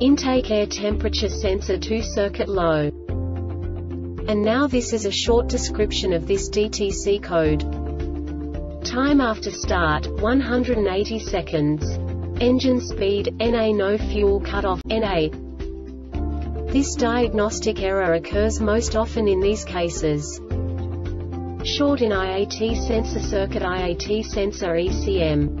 intake air temperature sensor 2-circuit low. And now this is a short description of this DTC code. Time after start, 180 seconds. Engine speed, NA, no fuel cutoff, NA. This diagnostic error occurs most often in these cases. Short in IAT sensor circuit, IAT sensor, ECM.